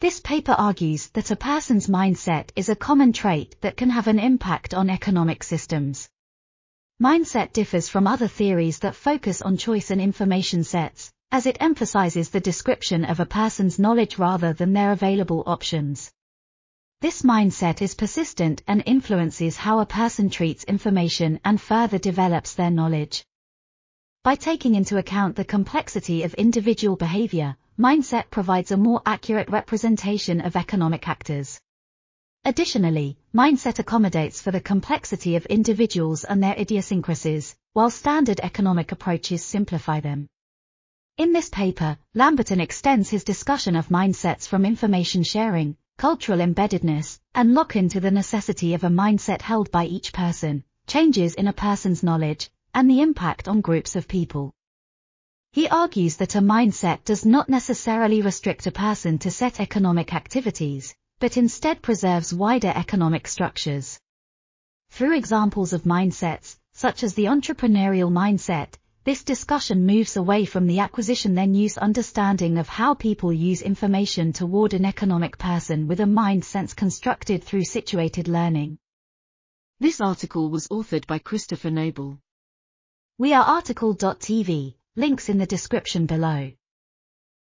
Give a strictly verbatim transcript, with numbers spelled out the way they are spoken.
This paper argues that a person's mindset is a common trait that can have an impact on economic systems. Mindset differs from other theories that focus on choice and information sets, as it emphasizes the description of a person's knowledge rather than their available options. This mindset is persistent and influences how a person treats information and further develops their knowledge. By taking into account the complexity of individual behavior, mindset provides a more accurate representation of economic actors. Additionally, mindset accommodates for the complexity of individuals and their idiosyncrasies, while standard economic approaches simplify them. In this paper, Lamberton extends his discussion of mindsets from information sharing, cultural embeddedness, and lock-in to the necessity of a mindset held by each person, changes in a person's knowledge, and the impact on groups of people. He argues that a mindset does not necessarily restrict a person to set economic activities, but instead preserves wider economic structures. Through examples of mindsets, such as the entrepreneurial mindset, this discussion moves away from the acquisition-then-use understanding of how people use information toward an economic person with a mind sense constructed through situated learning. This article was authored by Christopher Noble. We are article dot T V. Links in the description below.